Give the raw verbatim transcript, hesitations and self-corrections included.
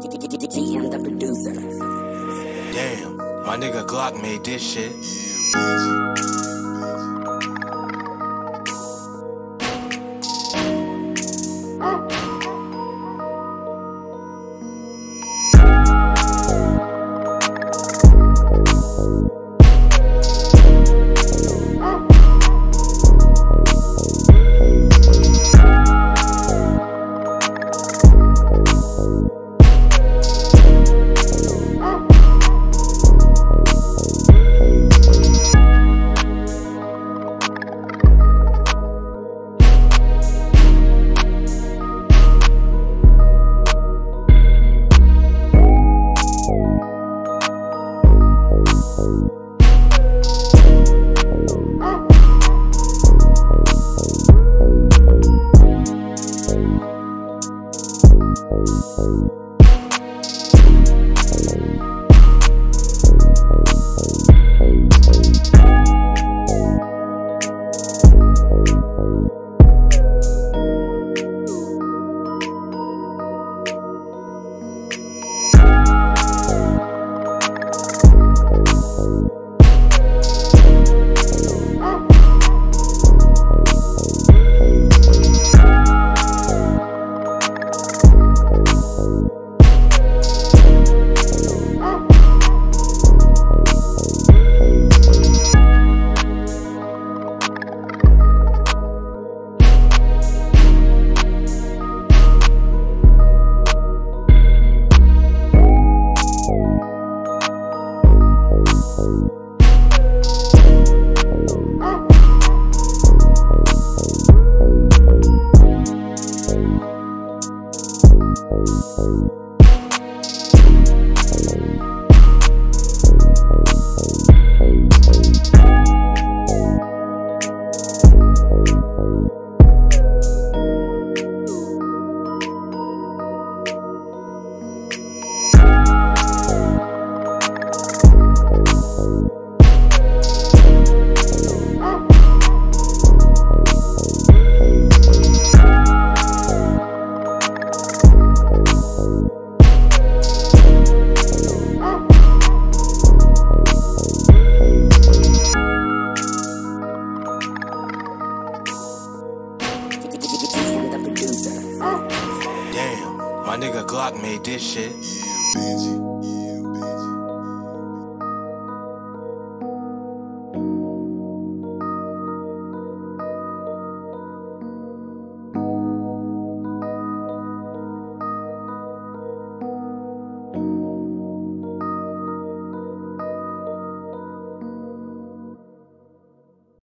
G M the producer. Damn, my nigga Glock made this shit. Damn, my nigga Glock made this shit. Yeah,